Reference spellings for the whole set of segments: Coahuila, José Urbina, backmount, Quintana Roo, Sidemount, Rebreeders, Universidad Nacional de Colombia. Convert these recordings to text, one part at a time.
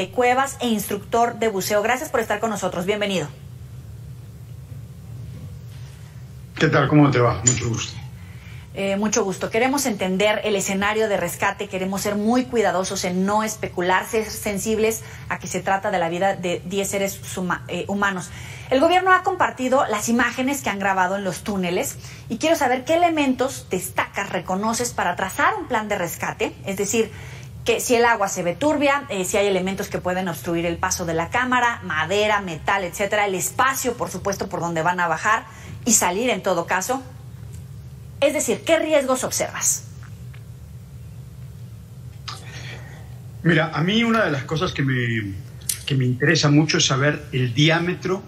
de cuevas e instructor de buceo. Gracias por estar con nosotros. Bienvenido. ¿Qué tal? ¿Cómo te va? Mucho gusto. Mucho gusto. Queremos entender el escenario de rescate, queremos ser muy cuidadosos en no especular, ser sensibles a que se trata de la vida de 10 seres humanos. El gobierno ha compartido las imágenes que han grabado en los túneles y quiero saber qué elementos destacas, reconoces para trazar un plan de rescate, es decir, que si el agua se ve turbia, si hay elementos que pueden obstruir el paso de la cámara, madera, metal, etcétera, el espacio, por supuesto, por donde van a bajar y salir en todo caso. Es decir, ¿qué riesgos observas? Mira, a mí una de las cosas que me interesa mucho es saber el diámetro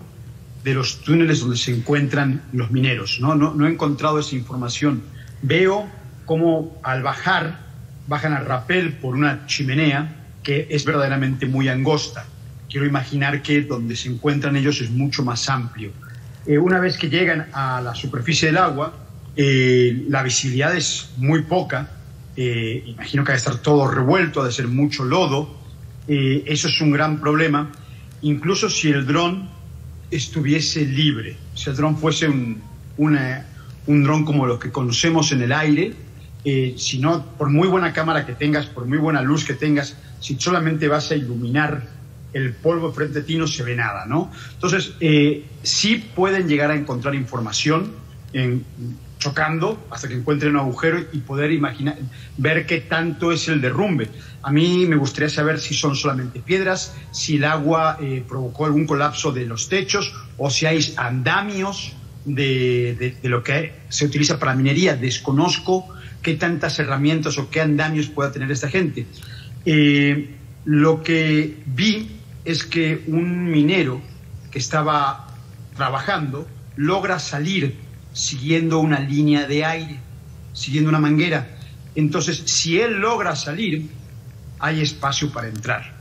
de los túneles donde se encuentran los mineros. No he encontrado esa información. Veo cómo al bajar, bajan a rapel por una chimenea que es verdaderamente muy angosta. Quiero imaginar que donde se encuentran ellos es mucho más amplio. Una vez que llegan a la superficie del agua, la visibilidad es muy poca, imagino que ha de estar todo revuelto, ha de ser mucho lodo, eso es un gran problema, incluso si el dron estuviese libre, si el dron fuese un dron como los que conocemos en el aire, si no, por muy buena cámara que tengas, por muy buena luz que tengas, si solamente vas a iluminar el polvo frente a ti no se ve nada, ¿no? Entonces, sí pueden llegar a encontrar información chocando hasta que encuentren un agujero y poder imaginar, ver qué tanto es el derrumbe. A mí me gustaría saber si son solamente piedras, si el agua provocó algún colapso de los techos o si hay andamios de lo que se utiliza para minería. Desconozco qué tantas herramientas o qué andamios pueda tener esta gente. Lo que vi es que un minero que estaba trabajando logra salir siguiendo una línea de aire, siguiendo una manguera. Entonces, si él logra salir, hay espacio para entrar.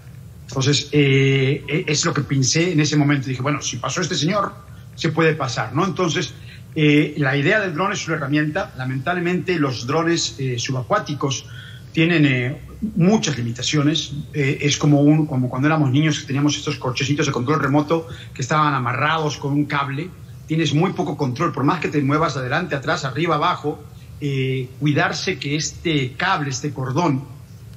Entonces, es lo que pensé en ese momento. Dije, bueno, si pasó este señor, se puede pasar, ¿no? Entonces, la idea del dron es una herramienta. Lamentablemente, los drones subacuáticos tienen muchas limitaciones. Es como cuando éramos niños que teníamos estos cochecitos de control remoto que estaban amarrados con un cable. Tienes muy poco control, por más que te muevas adelante, atrás, arriba, abajo, cuidarse que este cable, este cordón,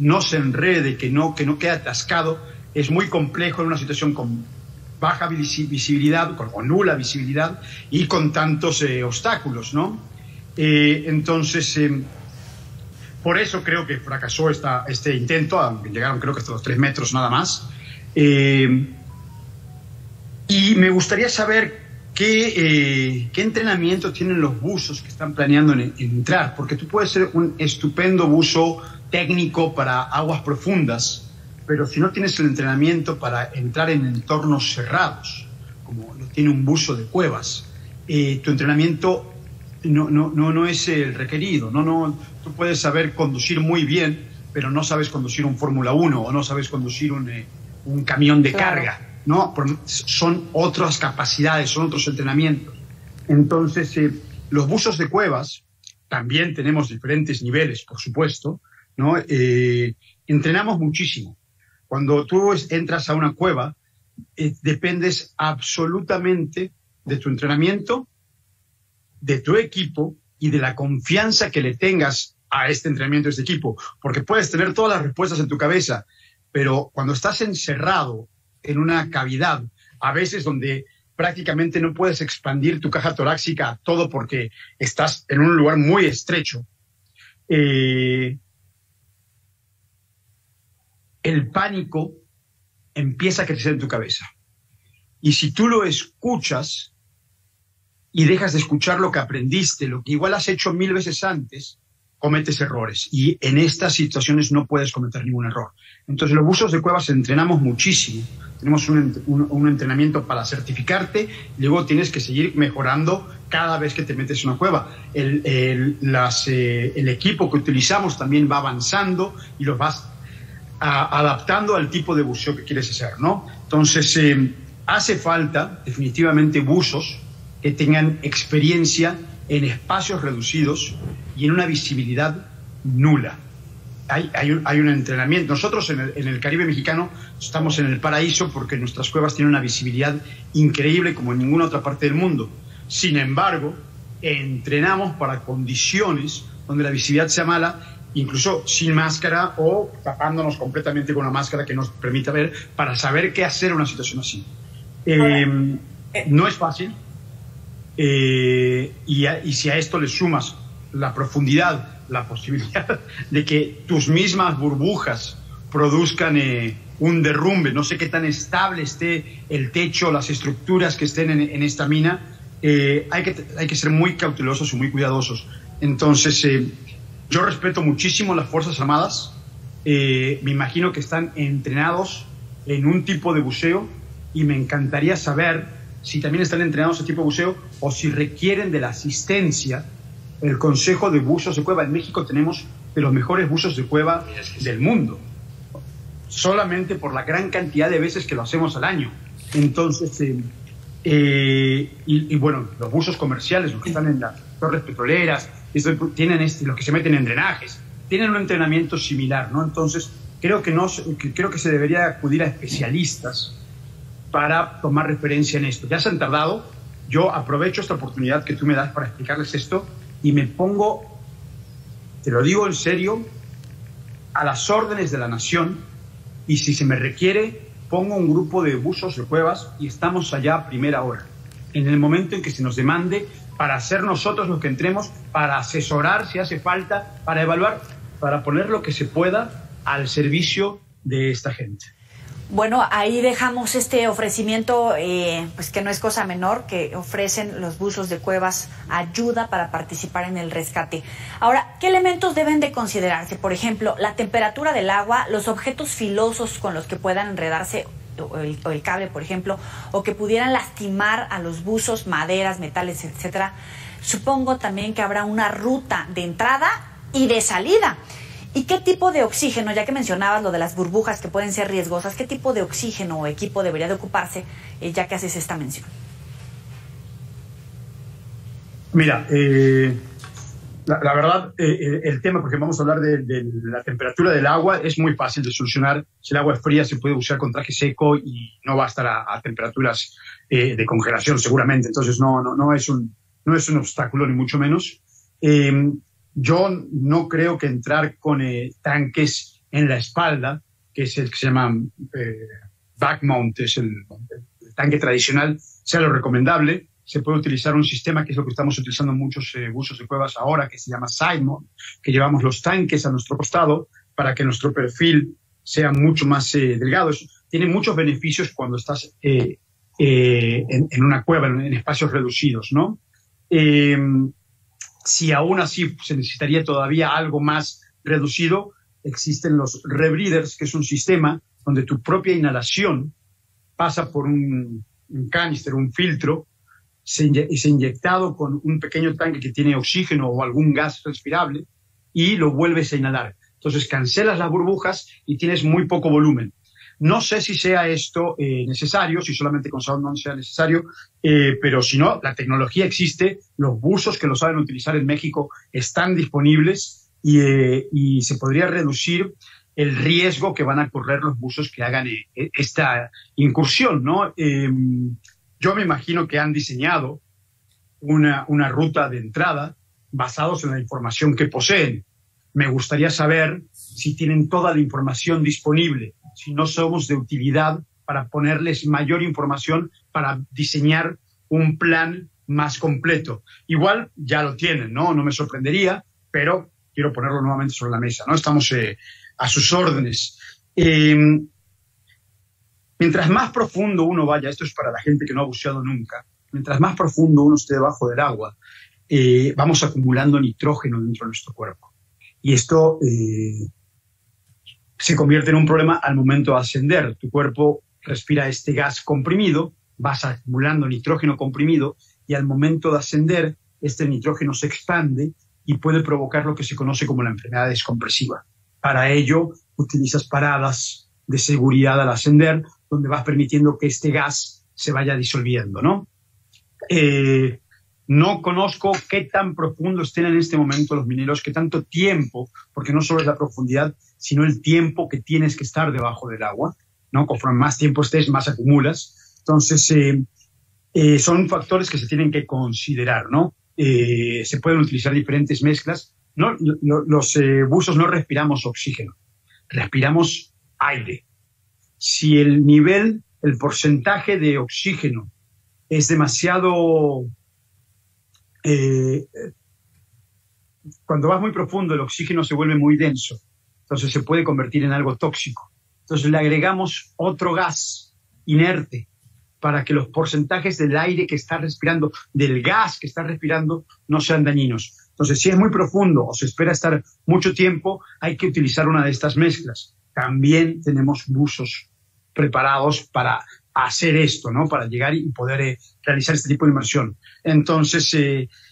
no se enrede, que no quede atascado, es muy complejo en una situación con baja visibilidad, con nula visibilidad y con tantos obstáculos, ¿no? Entonces, por eso creo que fracasó este intento, aunque llegaron creo que hasta los 3 metros nada más. Y me gustaría saber ¿Qué entrenamiento tienen los buzos que están planeando entrar? Porque tú puedes ser un estupendo buzo técnico para aguas profundas, pero si no tienes el entrenamiento para entrar en entornos cerrados, como lo tiene un buzo de cuevas, tu entrenamiento no es el requerido. Tú puedes saber conducir muy bien, pero no sabes conducir un Fórmula 1 o no sabes conducir un camión de carga. No, son otras capacidades, son otros entrenamientos. Entonces, los buzos de cuevas, también tenemos diferentes niveles, por supuesto, ¿no? Entrenamos muchísimo. Cuando tú entras a una cueva, dependes absolutamente de tu entrenamiento, de tu equipo y de la confianza que le tengas a este entrenamiento, a este equipo. Porque puedes tener todas las respuestas en tu cabeza, pero cuando estás encerrado en una cavidad, a veces donde prácticamente no puedes expandir tu caja torácica a todo porque estás en un lugar muy estrecho. El pánico empieza a crecer en tu cabeza. Y si tú lo escuchas y dejas de escuchar lo que aprendiste, lo que igual has hecho 1000 veces antes, cometes errores. Y en estas situaciones no puedes cometer ningún error. Entonces, los buzos de cuevas entrenamos muchísimo. Tenemos un entrenamiento para certificarte, y luego tienes que seguir mejorando cada vez que te metes en una cueva. El equipo que utilizamos también va avanzando y los vas adaptando al tipo de buceo que quieres hacer, ¿no? Entonces, hace falta definitivamente buzos que tengan experiencia en espacios reducidos y en una visibilidad nula. hay un entrenamiento. Nosotros en el Caribe mexicano estamos en el paraíso porque nuestras cuevas tienen una visibilidad increíble como en ninguna otra parte del mundo. Sin embargo, entrenamos para condiciones donde la visibilidad sea mala, incluso sin máscara o tapándonos completamente con una máscara que nos permita ver, para saber qué hacer en una situación así. No es fácil, y si a esto le sumas la profundidad, la posibilidad de que tus mismas burbujas produzcan un derrumbe, no sé qué tan estable esté el techo, las estructuras que estén en esta mina. Hay que ser muy cautelosos y muy cuidadosos. Entonces, yo respeto muchísimo las Fuerzas Armadas. Me imagino que están entrenados en un tipo de buceo y me encantaría saber si también están entrenados en tipo de buceo o si requieren de la asistencia el Consejo de Buzos de Cueva. En México tenemos de los mejores buzos de cueva del mundo, solamente por la gran cantidad de veces que lo hacemos al año. Entonces... y bueno, los buzos comerciales, los que están en las torres petroleras, tienen los que se meten en drenajes, tienen un entrenamiento similar, ¿no? Entonces, creo que se debería acudir a especialistas para tomar referencia en esto. Ya se han tardado. Yo aprovecho esta oportunidad que tú me das para explicarles esto y me pongo, te lo digo en serio, a las órdenes de la nación, y si se me requiere, pongo un grupo de buzos de cuevas y estamos allá a primera hora, en el momento en que se nos demande, para ser nosotros los que entremos, para asesorar si hace falta, para evaluar, para poner lo que se pueda al servicio de esta gente. Bueno, ahí dejamos este ofrecimiento, pues que no es cosa menor, que ofrecen los buzos de cuevas ayuda para participar en el rescate. Ahora, ¿qué elementos deben de considerarse? Por ejemplo, la temperatura del agua, los objetos filosos con los que puedan enredarse, o el cable, por ejemplo, o que pudieran lastimar a los buzos, maderas, metales, etcétera. Supongo también que habrá una ruta de entrada y de salida. ¿Y qué tipo de oxígeno, ya que mencionabas lo de las burbujas que pueden ser riesgosas, qué tipo de oxígeno o equipo debería de ocuparse, ya que haces esta mención? Mira, la verdad, el tema, porque vamos a hablar de la temperatura del agua, es muy fácil de solucionar. Si el agua es fría, se puede usar con traje seco y no va a estar a temperaturas de congelación seguramente. Entonces no es un obstáculo, ni mucho menos. Yo no creo que entrar con tanques en la espalda, que es el que se llama backmount, es el tanque tradicional, sea lo recomendable. Se puede utilizar un sistema que es lo que estamos utilizando en muchos buzos de cuevas ahora, que se llama Sidemount, que llevamos los tanques a nuestro costado para que nuestro perfil sea mucho más delgado. Eso tiene muchos beneficios cuando estás en una cueva, en espacios reducidos, ¿no? Si aún así se necesitaría todavía algo más reducido, existen los Rebreeders, que es un sistema donde tu propia inhalación pasa por un canister, un filtro, es inyectado con un pequeño tanque que tiene oxígeno o algún gas respirable y lo vuelves a inhalar. Entonces cancelas las burbujas y tienes muy poco volumen. No sé si sea esto necesario, si solamente con sound no sea necesario, pero si no, la tecnología existe, los buzos que lo saben utilizar en México están disponibles y se podría reducir el riesgo que van a correr los buzos que hagan esta incursión, ¿no? Yo me imagino que han diseñado una ruta de entrada basados en la información que poseen. Me gustaría saber si tienen toda la información disponible, si no somos de utilidad para ponerles mayor información para diseñar un plan más completo. Igual ya lo tienen, ¿no? No me sorprendería, pero quiero ponerlo nuevamente sobre la mesa, ¿no? Estamos a sus órdenes. Mientras más profundo uno vaya, esto es para la gente que no ha buceado nunca, mientras más profundo uno esté debajo del agua, vamos acumulando nitrógeno dentro de nuestro cuerpo. Y esto... se convierte en un problema al momento de ascender. Tu cuerpo respira este gas comprimido, vas acumulando nitrógeno comprimido y al momento de ascender, este nitrógeno se expande y puede provocar lo que se conoce como la enfermedad descompresiva. Para ello, utilizas paradas de seguridad al ascender, donde vas permitiendo que este gas se vaya disolviendo, ¿no? No conozco qué tan profundo estén en este momento los mineros, qué tanto tiempo, porque no solo es la profundidad, sino el tiempo que tienes que estar debajo del agua, ¿no? Conforme más tiempo estés, más acumulas. Entonces, son factores que se tienen que considerar, ¿no? Se pueden utilizar diferentes mezclas. No, los buzos no respiramos oxígeno, respiramos aire. Si el nivel, el porcentaje de oxígeno es demasiado... cuando vas muy profundo, el oxígeno se vuelve muy denso, entonces se puede convertir en algo tóxico. Entonces le agregamos otro gas inerte para que los porcentajes del aire que estás respirando, del gas que estás respirando, no sean dañinos. Entonces, si es muy profundo o se espera estar mucho tiempo, hay que utilizar una de estas mezclas. También tenemos buzos preparados para hacer esto, ¿no? Para llegar y poder realizar este tipo de inmersión. Entonces,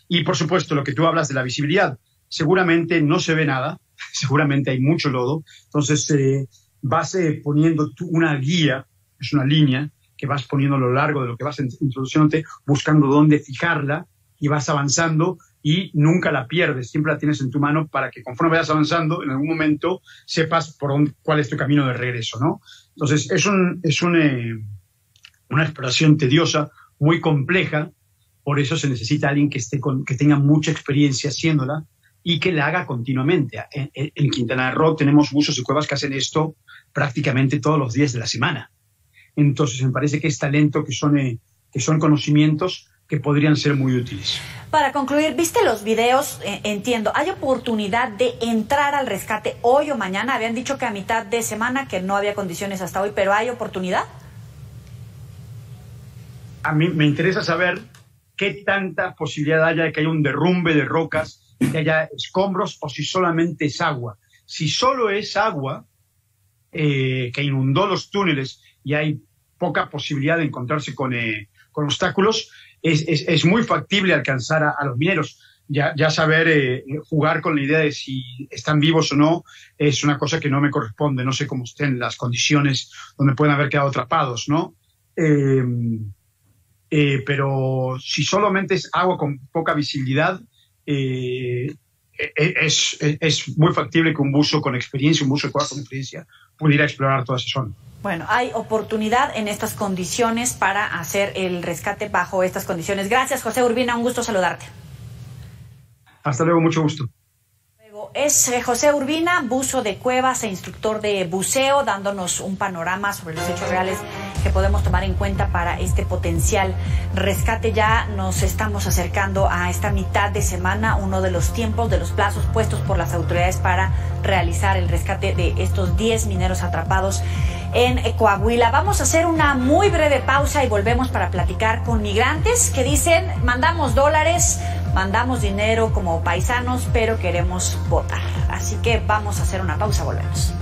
y por supuesto, lo que tú hablas de la visibilidad, seguramente no se ve nada, seguramente hay mucho lodo, entonces vas poniendo tú una guía, es una línea que vas poniendo a lo largo de lo que vas introduciéndote, buscando dónde fijarla, y vas avanzando y nunca la pierdes, siempre la tienes en tu mano para que conforme vayas avanzando, en algún momento sepas por dónde, cuál es tu camino de regreso, ¿no? Entonces, una exploración tediosa, muy compleja, por eso se necesita alguien que tenga mucha experiencia haciéndola y que la haga continuamente. En Quintana Roo tenemos buzos y cuevas que hacen esto prácticamente todos los días de la semana. Entonces, me parece que es talento, que son conocimientos que podrían ser muy útiles. Para concluir, ¿viste los videos? Entiendo, ¿hay oportunidad de entrar al rescate hoy o mañana? Habían dicho que a mitad de semana, que no había condiciones hasta hoy, pero ¿hay oportunidad? A mí me interesa saber qué tanta posibilidad haya de que haya un derrumbe de rocas, que haya escombros, o si solamente es agua. Si solo es agua que inundó los túneles y hay poca posibilidad de encontrarse con obstáculos, es muy factible alcanzar a los mineros. Ya saber jugar con la idea de si están vivos o no es una cosa que no me corresponde. No sé cómo estén las condiciones donde pueden haber quedado atrapados, ¿no? Pero si solamente es agua con poca visibilidad, es muy factible que un buzo con experiencia, un buzo de cueva con experiencia, pudiera explorar toda esa zona. Bueno, hay oportunidad en estas condiciones para hacer el rescate bajo estas condiciones. Gracias, José Urbina, un gusto saludarte. Hasta luego, mucho gusto. Es José Urbina, buzo de cuevas e instructor de buceo, dándonos un panorama sobre los hechos reales que podemos tomar en cuenta para este potencial rescate. Ya nos estamos acercando a esta mitad de semana, uno de los tiempos, de los plazos puestos por las autoridades para realizar el rescate de estos 10 mineros atrapados en Coahuila. Vamos a hacer una muy breve pausa y volvemos para platicar con migrantes que dicen: mandamos dólares, mandamos dinero como paisanos, pero queremos votar. Así que vamos a hacer una pausa, volvemos.